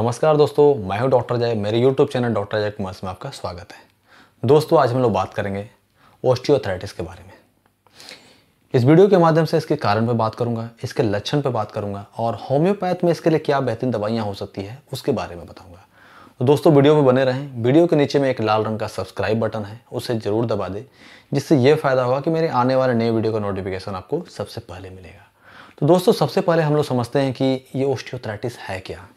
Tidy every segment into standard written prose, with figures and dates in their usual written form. नमस्कार दोस्तों, मैं हूं डॉक्टर जय। मेरे YouTube channel doctor Jay Kumars में आपका स्वागत है। दोस्तों, आज हम लोग बात करेंगे ऑस्टियोआर्थराइटिस के बारे में। इस वीडियो के माध्यम से इसके कारण पे बात करूंगा, इसके लक्षण पे बात करूंगा और होम्योपैथ में इसके लिए क्या बेहतरीन दवाइयाँ हो सकती है उसके बारे में बताऊँगा। तो दोस्तों, वीडियो में बने रहें। वीडियो के नीचे में एक लाल रंग का सब्सक्राइब बटन है, उसे ज़रूर दबा दें, जिससे ये फ़ायदा होगा कि मेरे आने वाले नए वीडियो का नोटिफिकेशन आपको सबसे पहले मिलेगा। तो दोस्तों, सबसे पहले हम लोग समझते हैं कि ये ऑस्टियोआर्थराइटिस है क्या।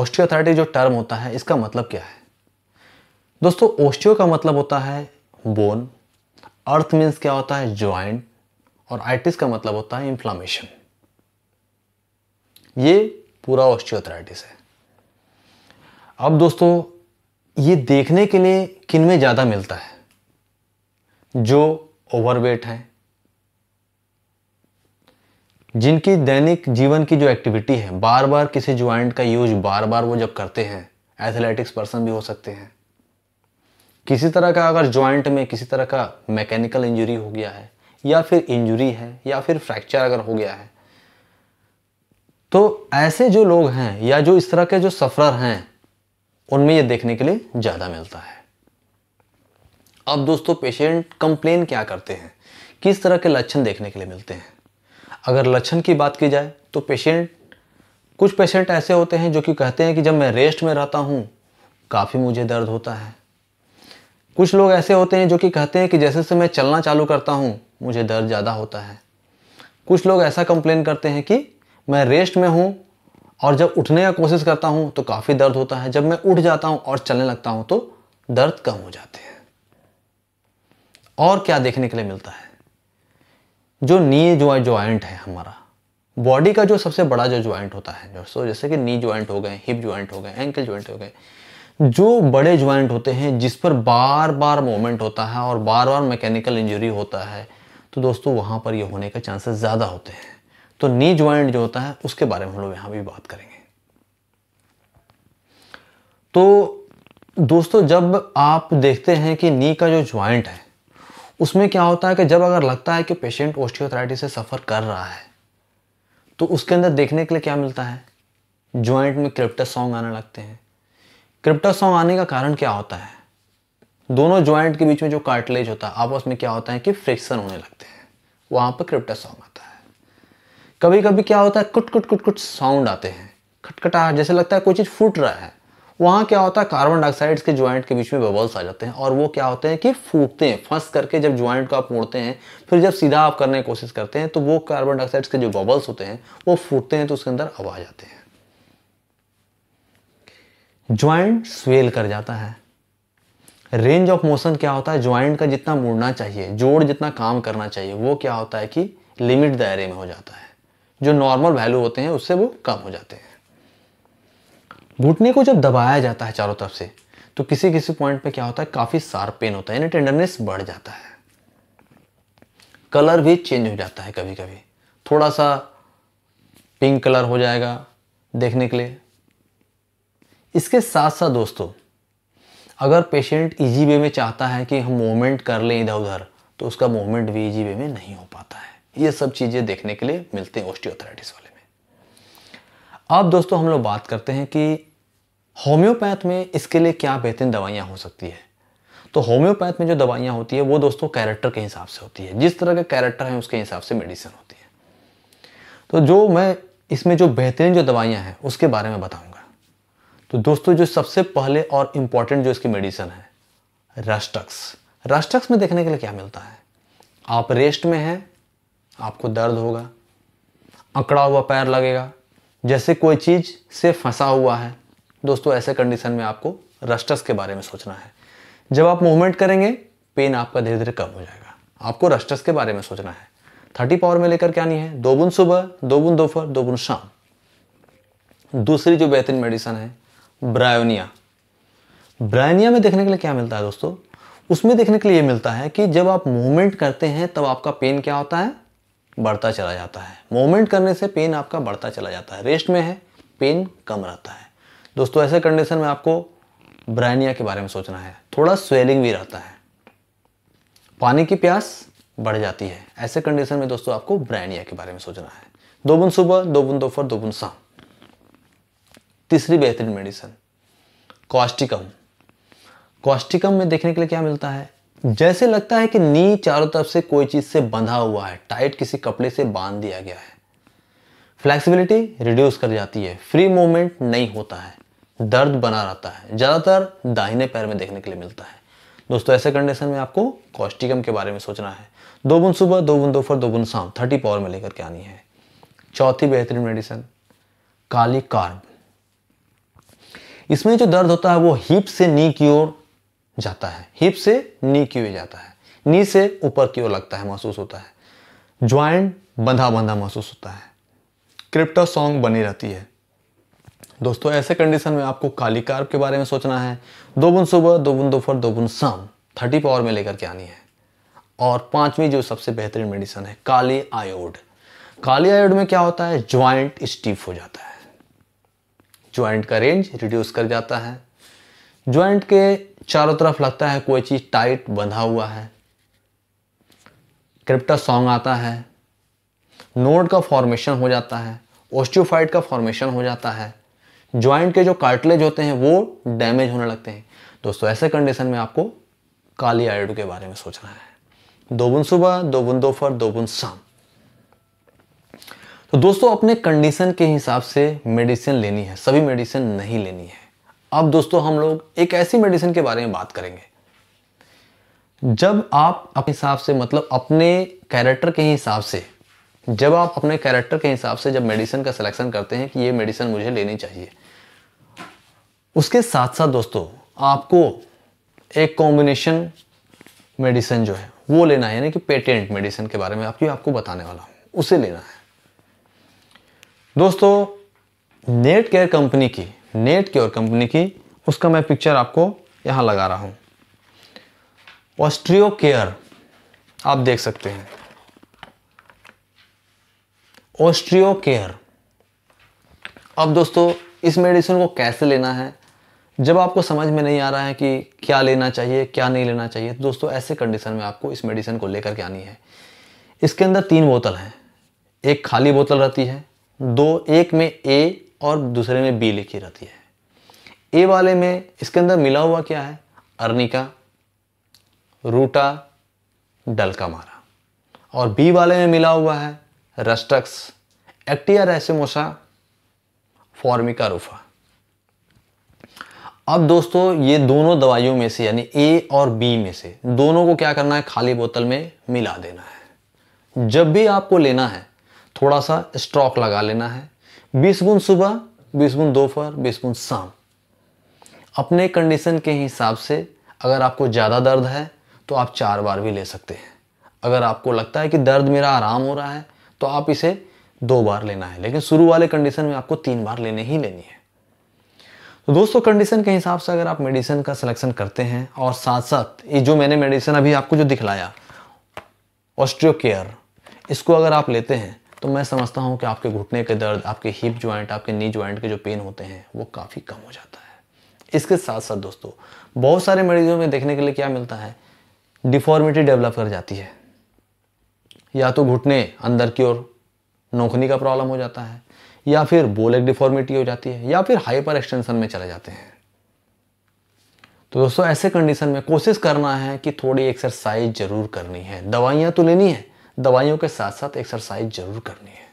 ऑस्टियोआर्थराइटिस जो टर्म होता है, इसका मतलब क्या है? दोस्तों, ऑस्टियो का मतलब होता है बोन, अर्थ मीन्स क्या होता है ज्वाइंट, और आइटिस का मतलब होता है इंफ्लामेशन। ये पूरा ऑस्टियोआर्थराइटिस है। अब दोस्तों, ये देखने के लिए किनमें ज्यादा मिलता है? जो ओवरवेट हैं, जिनकी दैनिक जीवन की जो एक्टिविटी है, बार बार किसी ज्वाइंट का यूज बार बार वो जब करते हैं। एथलेटिक्स पर्सन भी हो सकते हैं। किसी तरह का अगर ज्वाइंट में किसी तरह का मैकेनिकल इंजरी हो गया है, या फिर इंजरी है, या फिर फ्रैक्चर अगर हो गया है, तो ऐसे जो लोग हैं या जो इस तरह के जो सफरर हैं, उनमें ये देखने के लिए ज़्यादा मिलता है। अब दोस्तों, पेशेंट कंप्लेन क्या करते हैं, किस तरह के लक्षण देखने के लिए मिलते हैं? अगर लक्षण की बात की जाए तो कुछ पेशेंट ऐसे होते हैं जो कि कहते हैं कि जब मैं रेस्ट में रहता हूँ काफ़ी मुझे दर्द होता है। कुछ लोग ऐसे होते हैं जो कि कहते हैं कि जैसे से मैं चलना चालू करता हूँ मुझे दर्द ज़्यादा होता है। कुछ लोग ऐसा कंप्लेन करते हैं कि मैं रेस्ट में हूँ और जब उठने का कोशिश करता हूँ तो काफ़ी दर्द होता है, जब मैं उठ जाता हूँ और चलने लगता हूँ तो दर्द कम हो जाते हैं। और क्या देखने के लिए मिलता है? जो नी ज्वाइंट है, हमारा बॉडी का जो सबसे बड़ा जो ज्वाइंट होता है दोस्तों, जैसे कि नी ज्वाइंट हो गए, हिप ज्वाइंट हो गए, एंकल ज्वाइंट हो गए, जो बड़े ज्वाइंट होते हैं जिस पर बार बार मूवमेंट होता है और बार बार मैकेनिकल इंजरी होता है, तो दोस्तों वहाँ पर ये होने के चांसेस ज़्यादा होते हैं। तो नी ज्वाइंट जो होता है उसके बारे में हम लोग यहाँ भी बात करेंगे। तो दोस्तों, जब आप देखते हैं कि नी का जो ज्वाइंट है उसमें क्या होता है कि जब अगर लगता है कि पेशेंट ऑस्टियोआर्थराइटिस से सफ़र कर रहा है, तो उसके अंदर देखने के लिए क्या मिलता है? जॉइंट में क्रिप्टस सॉन्ग आने लगते हैं। क्रिप्टस सॉन्ग आने का कारण क्या होता है? दोनों जॉइंट के बीच में जो कार्टिलेज होता है आपस में क्या होता है कि फ्रिक्शन होने लगते हैं, वहाँ पर क्रिप्टस सॉन्ग आता है। कभी कभी क्या होता है, कुट कुट कुट कुट साउंड आते हैं, खटखटाहट, जैसे लगता है कोई चीज़ फूट रहा है। वहाँ क्या होता है, कार्बन डाइऑक्साइड के ज्वाइंट के बीच में बबल्स आ जाते हैं और वो क्या होते हैं कि फूटते हैं, फंस करके। जब ज्वाइंट को आप मोड़ते हैं फिर जब सीधा आप करने की कोशिश करते हैं तो वो कार्बन डाइऑक्साइड के जो बबल्स होते हैं वो फूटते हैं, तो उसके अंदर आवाज आते हैं। ज्वाइंट स्वेल कर जाता है। रेंज ऑफ मोशन क्या होता है, ज्वाइंट का जितना मुड़ना चाहिए, जोड़ जितना काम करना चाहिए, वो क्या होता है कि लिमिट दायरे में हो जाता है। जो नॉर्मल वैल्यू होते हैं उससे वो कम हो जाते हैं। घुटने को जब दबाया जाता है चारों तरफ से, तो किसी किसी पॉइंट पे क्या होता है, काफ़ी शार्प पेन होता है, यानी टेंडरनेस बढ़ जाता है। कलर भी चेंज हो जाता है, कभी कभी थोड़ा सा पिंक कलर हो जाएगा देखने के लिए। इसके साथ साथ दोस्तों, अगर पेशेंट इजी वे में चाहता है कि हम मूवमेंट कर लें इधर उधर, तो उसका मूवमेंट भी इजी वे में नहीं हो पाता है। ये सब चीज़ें देखने के लिए मिलते हैं ऑस्टियोआर्थराइटिस वाले में। अब दोस्तों, हम लोग बात करते हैं कि होम्योपैथ में इसके लिए क्या बेहतरीन दवाइयाँ हो सकती है। तो होम्योपैथ में जो दवाइयाँ होती है वो दोस्तों कैरेक्टर के हिसाब से होती है, जिस तरह के कैरेक्टर हैं उसके हिसाब से मेडिसिन होती है। तो जो मैं इसमें जो बेहतरीन जो दवाइयाँ हैं उसके बारे में बताऊँगा। तो दोस्तों, जो सबसे पहले और इम्पॉर्टेंट जो इसकी मेडिसिन है, रस टॉक्स। रस टॉक्स में देखने के लिए क्या मिलता है? आप रेस्ट में हैं, आपको दर्द होगा, अकड़ा हुआ पैर लगेगा, जैसे कोई चीज़ से फंसा हुआ है। दोस्तों, ऐसे कंडीशन में आपको रस टॉक्स के बारे में सोचना है। जब आप मूवमेंट करेंगे पेन आपका धीरे धीरे कम हो जाएगा। आपको रस टॉक्स के बारे में सोचना है। 30 पावर में लेकर के आनी है, 2 बूंद सुबह, 2 बूंद दोपहर, 2 बूंद शाम। दूसरी जो बेहतरीन मेडिसिन है, ब्रायोनिया। ब्रायोनिया में देखने के लिए क्या मिलता है दोस्तों? उसमें देखने के लिए ये मिलता है कि जब आप मूवमेंट करते हैं तब आपका पेन क्या होता है, बढ़ता चला जाता है। मूवमेंट करने से पेन आपका बढ़ता चला जाता है। रेस्ट में है, पेन कम रहता है। दोस्तों, ऐसे कंडीशन में आपको ब्रायोनिया के बारे में सोचना है। थोड़ा स्वेलिंग भी रहता है, पानी की प्यास बढ़ जाती है, ऐसे कंडीशन में दोस्तों आपको ब्रायोनिया के बारे में सोचना है। 2 बूंद सुबह, 2 बूंद दोपहर, 2 बूंद शाम। तीसरी बेहतरीन मेडिसिन कॉस्टिकम। कॉस्टिकम में देखने के लिए क्या मिलता है, जैसे लगता है कि नी चारों तरफ से कोई चीज से बंधा हुआ है, टाइट किसी कपड़े से बांध दिया गया है, फ्लेक्सिबिलिटी रिड्यूस कर जाती है, फ्री मूवमेंट नहीं होता है, दर्द बना रहता है, ज़्यादातर दाहिने पैर में देखने के लिए मिलता है। दोस्तों ऐसे कंडीशन में आपको कॉस्टिकम के बारे में सोचना है। 2 बूंद सुबह, 2 बूंद दोपहर, 2 बूंद शाम, 30 पावर में लेकर के आनी है। चौथी बेहतरीन मेडिसिन काली कार्ब। इसमें जो दर्द होता है वो हिप से नी की ओर जाता है, हिप से नी की ओर जाता है, नी से ऊपर की ओर लगता है, महसूस होता है, ज्वाइंट बंधा बंधा महसूस होता है, क्रिप्टो सॉन्ग बनी रहती है। दोस्तों ऐसे कंडीशन में आपको काली कार्ब के बारे में सोचना है। 2 बूंद सुबह, 2 बूंद दोपहर, 2 बूंद शाम, 30 पावर में लेकर के आनी है। और पांचवी जो सबसे बेहतरीन मेडिसिन है काली आयोड। काली आयोड में क्या होता है, ज्वाइंट स्टीफ हो जाता है, ज्वाइंट का रेंज रिड्यूस कर जाता है, ज्वाइंट के चारों तरफ लगता है कोई चीज टाइट बंधा हुआ है, क्रिप्टा सॉन्ग आता है, नोड का फॉर्मेशन हो जाता है, ओस्टियोफाइट का फॉर्मेशन हो जाता है, ज्वाइंट के जो कार्टिलेज होते हैं वो डैमेज होने लगते हैं। दोस्तों ऐसे कंडीशन में आपको काली आयोडो के बारे में सोचना है। 2 बूंद सुबह, 2 बूंद दोपहर, 2 बूंद शाम। तो दोस्तों अपने कंडीशन के हिसाब से मेडिसिन लेनी है, सभी मेडिसिन नहीं लेनी है। अब दोस्तों हम लोग एक ऐसी मेडिसिन के बारे में बात करेंगे जब आप अपने हिसाब से, मतलब अपने कैरेक्टर के हिसाब से, जब आप अपने कैरेक्टर के हिसाब से जब मेडिसिन का सिलेक्शन करते हैं कि ये मेडिसिन मुझे लेनी चाहिए। उसके साथ साथ दोस्तों आपको एक कॉम्बिनेशन मेडिसिन जो है वो लेना है, यानी कि पेटेंट मेडिसिन के बारे में आपको बताने वाला हूं, उसे लेना है। दोस्तों नेट केयर कंपनी की उसका मैं पिक्चर आपको यहाँ लगा रहा हूँ, ऑस्टियो केयर आप देख सकते हैं, ऑस्टियो केयर। अब दोस्तों इस मेडिसिन को कैसे लेना है, जब आपको समझ में नहीं आ रहा है कि क्या लेना चाहिए क्या नहीं लेना चाहिए, तो दोस्तों ऐसे कंडीशन में आपको इस मेडिसिन को लेकर के आनी है। इसके अंदर 3 बोतल हैं, एक खाली बोतल रहती है, एक में ए और दूसरे में बी लिखी रहती है। ए वाले में इसके अंदर मिला हुआ क्या है, अर्निका, रूटा, डलकामारा, और बी वाले में मिला हुआ है rhus tox, actaea racemosa, formica rufa. अब दोस्तों ये दोनों दवाइयों में से, यानी ए और बी में से दोनों को क्या करना है, खाली बोतल में मिला देना है। जब भी आपको लेना है थोड़ा सा स्टॉक लगा लेना है, 20 बूंद सुबह, 20 बूंद दोपहर, 20 बूंद शाम। अपने कंडीशन के हिसाब से अगर आपको ज़्यादा दर्द है तो आप 4 बार भी ले सकते हैं, अगर आपको लगता है कि दर्द मेरा आराम हो रहा है तो आप इसे 2 बार लेना है, लेकिन शुरू वाले कंडीशन में आपको 3 बार लेने ही लेनी है। तो दोस्तों कंडीशन के हिसाब से अगर आप मेडिसिन का सिलेक्शन करते हैं, और साथ साथ ये जो मैंने मेडिसिन अभी आपको जो दिखलाया ऑस्टियो केयर, इसको अगर आप लेते हैं तो मैं समझता हूँ कि आपके घुटने के दर्द, आपके हिप ज्वाइंट, आपके नी ज्वाइंट के जो पेन होते हैं वो काफ़ी कम हो जाता है। इसके साथ साथ दोस्तों बहुत सारे मरीजों में देखने के लिए क्या मिलता है, डिफॉर्मिटी डेवलप कर जाती है, या तो घुटने अंदर की ओर नोकनी का प्रॉब्लम हो जाता है, या फिर बोलेक डिफॉर्मिटी हो जाती है, या फिर हाइपर एक्सटेंशन में चले जाते हैं। तो दोस्तों ऐसे कंडीशन में कोशिश करना है कि थोड़ी एक्सरसाइज जरूर करनी है, दवाइयाँ तो लेनी है, दवाइयों के साथ साथ एक्सरसाइज जरूर करनी है।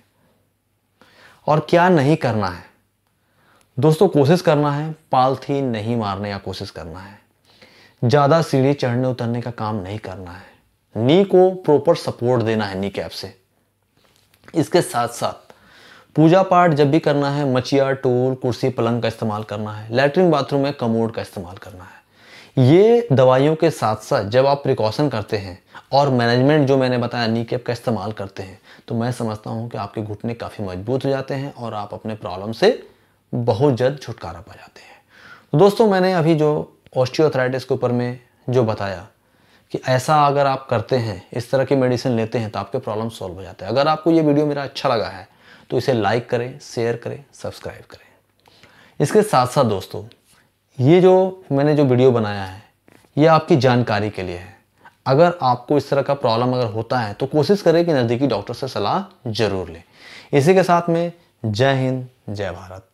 और क्या नहीं करना है दोस्तों, कोशिश करना है पालथी नहीं मारने का कोशिश करना है, ज़्यादा सीढ़ी चढ़ने उतरने का काम नहीं करना है, नी को प्रॉपर सपोर्ट देना है नी कैप से। इसके साथ साथ पूजा पाठ जब भी करना है, मचिया, टूल, कुर्सी, पलंग का इस्तेमाल करना है, लैट्रिन बाथरूम में कमोड का इस्तेमाल करना है। ये दवाइयों के साथ साथ जब आप प्रिकॉशन करते हैं और मैनेजमेंट जो मैंने बताया नी कैप का इस्तेमाल करते हैं, तो मैं समझता हूँ कि आपके घुटने काफ़ी मजबूत हो जाते हैं और आप अपने प्रॉब्लम से बहुत जल्द छुटकारा पा जाते हैं। तो दोस्तों मैंने अभी जो ऑस्टियोआर्थराइटिस के ऊपर में जो बताया कि ऐसा अगर आप करते हैं, इस तरह की मेडिसिन लेते हैं तो आपके प्रॉब्लम सॉल्व हो जाते हैं। अगर आपको ये वीडियो मेरा अच्छा लगा है तो इसे लाइक करें, शेयर करें, सब्सक्राइब करें। इसके साथ साथ दोस्तों ये जो मैंने जो वीडियो बनाया है ये आपकी जानकारी के लिए है। अगर आपको इस तरह का प्रॉब्लम अगर होता है तो कोशिश करें कि नज़दीकी डॉक्टर से सलाह जरूर लें। इसी के साथ में जय हिंद, जय भारत।